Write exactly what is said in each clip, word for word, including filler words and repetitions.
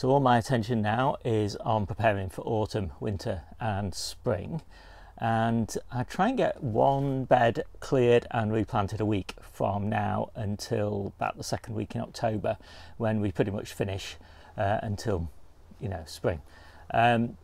So all my attention now is on preparing for autumn, winter and spring, and I try and get one bed cleared and replanted a week from now until about the second week in October, when we pretty much finish uh, until, you know, spring. Um,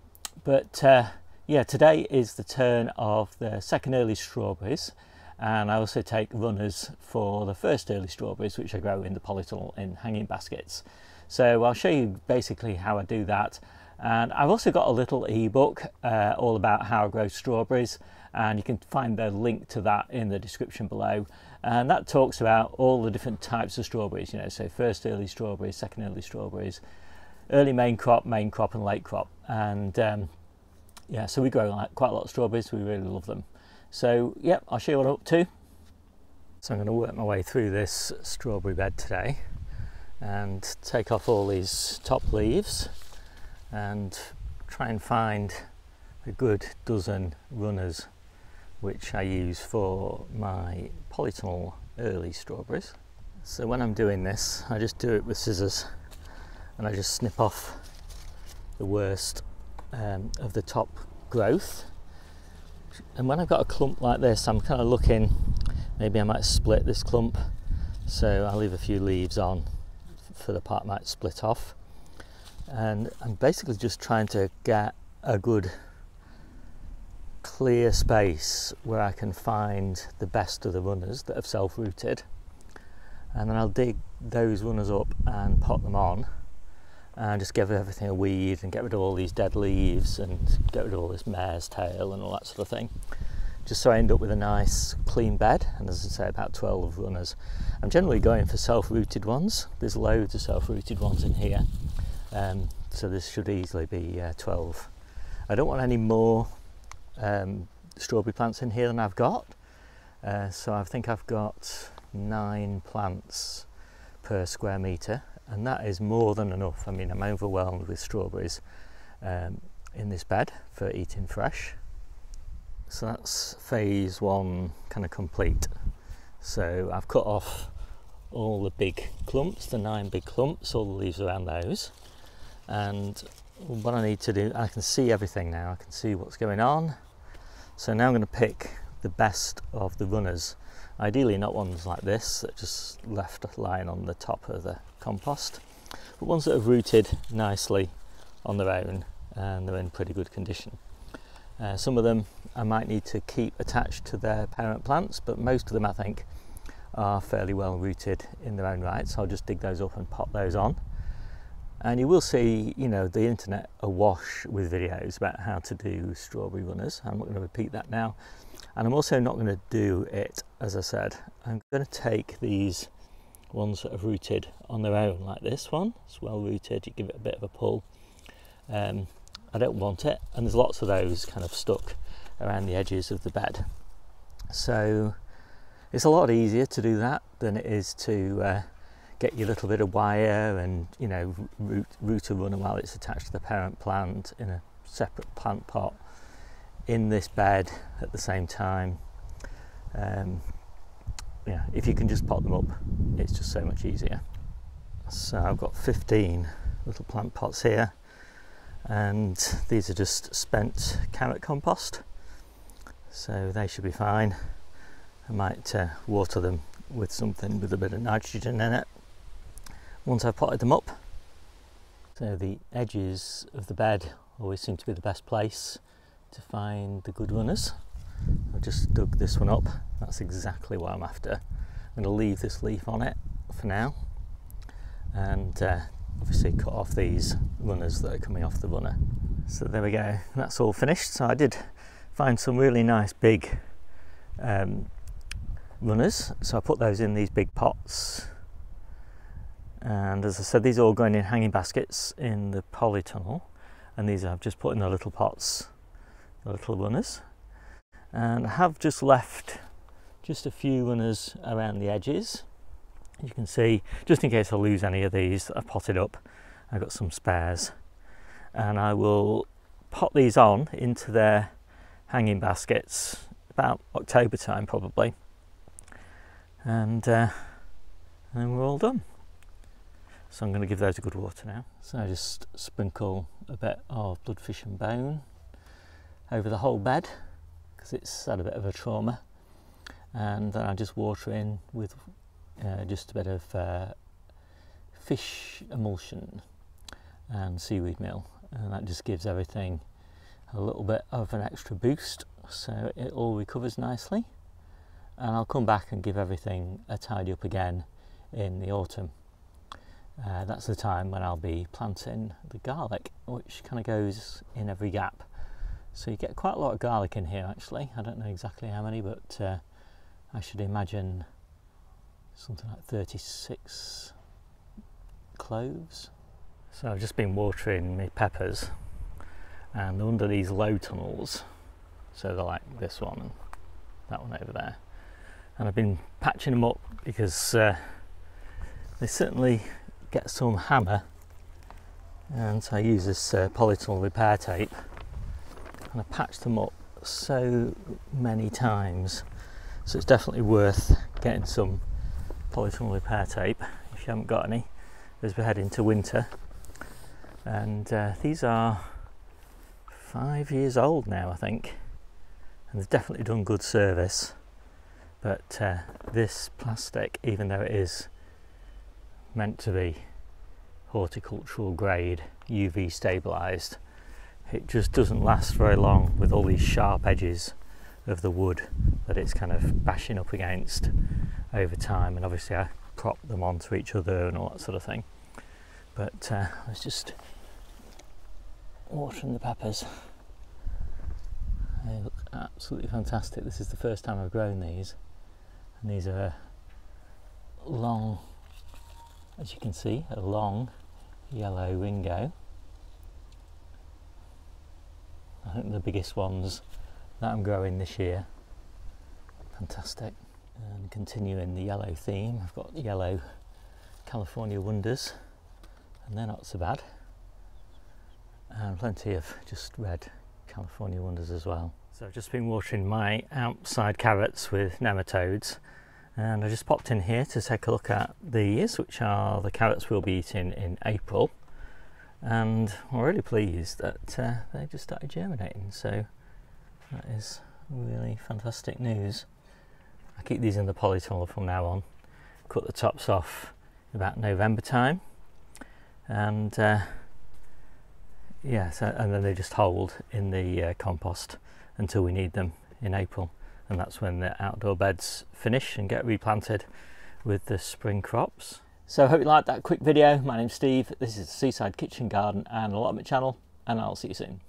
but uh, yeah, today is the turn of the second early strawberries, and I also take runners for the first early strawberries, which I grow in the polytunnel in hanging baskets. So I'll show you basically how I do that. And I've also got a little ebook uh, all about how I grow strawberries, and you can find the link to that in the description below. And that talks about all the different types of strawberries, you know, so first early strawberries, second early strawberries, early main crop, main crop and late crop. And um, yeah, so we grow like quite a lot of strawberries, we really love them. So yeah, I'll show you what I'm up to. So I'm going to work my way through this strawberry bed today and take off all these top leaves and try and find a good dozen runners which I use for my polytunnel early strawberries. So when I'm doing this, I just do it with scissors and I just snip off the worst um, of the top growth. And when I've got a clump like this, I'm kind of looking, maybe I might split this clump, so I'll leave a few leaves on for the part might split off. And I'm basically just trying to get a good clear space where I can find the best of the runners that have self-rooted, and then I'll dig those runners up and pot them on and just give everything a weed and get rid of all these dead leaves and get rid of all this mare's tail and all that sort of thing, just so I end up with a nice clean bed. And as I say, about twelve runners. I'm generally going for self-rooted ones. There's loads of self-rooted ones in here, um, so this should easily be uh, twelve. I don't want any more um, strawberry plants in here than I've got, uh, so I think I've got nine plants per square metre, and that is more than enough. I mean, I'm overwhelmed with strawberries um, in this bed for eating fresh. So that's phase one kind of complete. So I've cut off all the big clumps, the nine big clumps, all the leaves around those. And what I need to do, I can see everything now, I can see what's going on. So now I'm going to pick the best of the runners. Ideally not ones like this that just left lying on the top of the compost, but ones that have rooted nicely on their own and they're in pretty good condition. Uh, some of them I might need to keep attached to their parent plants, but most of them I think are fairly well rooted in their own right, so I'll just dig those up and pop those on. And you will see, you know, the internet awash with videos about how to do strawberry runners. I'm not going to repeat that now, and I'm also not going to do it, as I said. I'm going to take these ones that have rooted on their own, like this one, it's well rooted, you give it a bit of a pull. Um, I don't want it, and there's lots of those kind of stuck around the edges of the bed, so it's a lot easier to do that than it is to uh, get your little bit of wire and, you know, root, root a runner while it's attached to the parent plant in a separate plant pot in this bed at the same time. Um, yeah, if you can just pot them up, it's just so much easier. So I've got fifteen little plant pots here, and these are just spent carrot compost, so they should be fine. I might uh, water them with something with a bit of nitrogen in it once I've potted them up. So the edges of the bed always seem to be the best place to find the good runners. I've just dug this one up, that's exactly what I'm after. I'm going to leave this leaf on it for now, and uh, obviously cut off these runners that are coming off the runner. So there we go, that's all finished. So I did find some really nice big um, runners, so I put those in these big pots, and as I said, these are all going in hanging baskets in the polytunnel, and these I've just put in the little pots, the little runners. And I have just left just a few runners around the edges. You can see, just in case I lose any of these that I've potted up, I've got some spares, and I will pot these on into their hanging baskets about October time probably, and, uh, and then we're all done. So I'm going to give those a good water now. So I just sprinkle a bit of bloodfish and bone over the whole bed because it's had a bit of a trauma, and then I just water in with uh, just a bit of uh, fish emulsion and seaweed meal, and that just gives everything a little bit of an extra boost so it all recovers nicely. And I'll come back and give everything a tidy up again in the autumn. Uh, that's the time when I'll be planting the garlic, which kind of goes in every gap. So you get quite a lot of garlic in here actually. I don't know exactly how many, but uh, I should imagine something like thirty-six cloves. So I've just been watering my peppers, and under these low tunnels, so they're like this one and that one over there, and I've been patching them up because uh, they certainly get some hammer. And so I use this uh, polytunnel repair tape and I patch them up so many times, so it's definitely worth getting some polytunnel repair tape if you haven't got any as we head into winter. And uh, these are five years old now, I think, and they've definitely done good service. But uh, this plastic, even though it is meant to be horticultural grade U V stabilised, it just doesn't last very long with all these sharp edges of the wood that it's kind of bashing up against over time. And obviously I prop them onto each other and all that sort of thing. But uh, I was just watering the peppers. They look absolutely fantastic. This is the first time I've grown these, and these are long, as you can see, a long yellow ringo. I think the biggest ones that I'm growing this year. Fantastic. And continuing the yellow theme, I've got yellow California Wonders, and they're not so bad, and plenty of just red California Wonders as well. So I've just been watering my outside carrots with nematodes, and I just popped in here to take a look at these, which are the carrots we'll be eating in April, and I'm really pleased that uh, they just started germinating, so that is really fantastic news. I keep these in the polytunnel from now on, cut the tops off about November time, and uh, yeah, so, and then they just hold in the uh, compost until we need them in April, and that's when the outdoor beds finish and get replanted with the spring crops. So I hope you liked that quick video. My name's Steve, this is the Seaside Kitchen Garden and a lot of my channel, and I'll see you soon.